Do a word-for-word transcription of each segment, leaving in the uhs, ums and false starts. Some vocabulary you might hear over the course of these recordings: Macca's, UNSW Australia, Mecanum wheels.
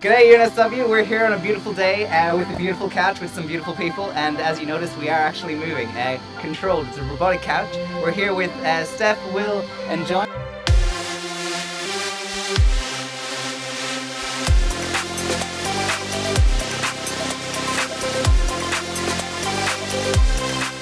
G'day U N S W, we're here on a beautiful day uh, with a beautiful couch with some beautiful people, and as you notice we are actually moving, uh, controlled. It's a robotic couch. We're here with uh, Steph, Will and John.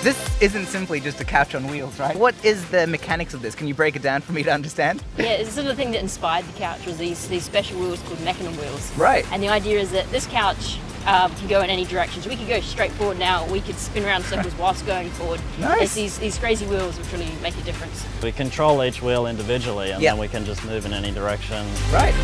This isn't simply just a couch on wheels, right? What is the mechanics of this? Can you break it down for me to understand? Yeah, this is the thing that inspired the couch, was these, these special wheels called Mecanum wheels. Right. And the idea is that this couch um, can go in any direction. So we could go straight forward now, we could spin around circles whilst going forward. Nice. It's these, these crazy wheels which really make a difference. We control each wheel individually and yep. then we can just move in any direction. Right.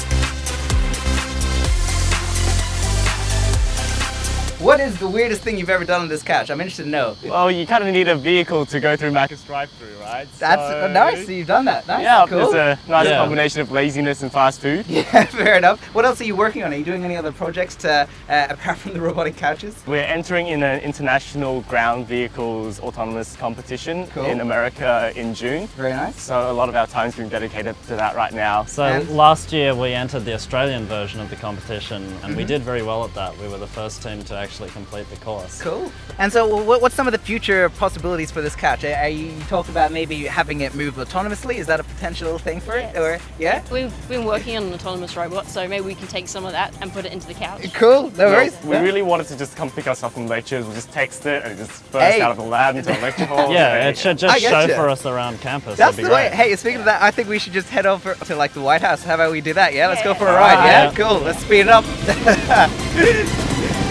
What is the weirdest thing you've ever done on this couch? I'm interested to know. Well, you kind of need a vehicle to go through Macca's drive-through, right? That's so... nice, you've done that. Nice, yeah, cool. It's a nice yeah. combination of laziness and fast food. Yeah, fair enough. What else are you working on? Are you doing any other projects to, uh, apart from the robotic couches? We're entering in an international ground vehicles autonomous competition cool. in America in June. Very nice. So a lot of our time's been dedicated to that right now. So and? last year we entered the Australian version of the competition and mm-hmm. we did very well at that. We were the first team to actually complete the course. Cool. And so what's some of the future possibilities for this couch? You talked about maybe having it move autonomously. Is that a potential thing for yes. it? Or yeah? We've been working on an autonomous robot, so maybe we can take some of that and put it into the couch. Cool. No worries. We really wanted to just come pick us up from lectures. We'll just text it and it just burst hey. out of the lab into a lecture hall. Yeah, it should just show you. for us around campus. That's That'd be the great. way. Hey, speaking yeah. of that, I think we should just head over to like the White House. How about we do that? Yeah, yeah. let's go for a ride. Yeah? yeah? Cool. Let's speed it up.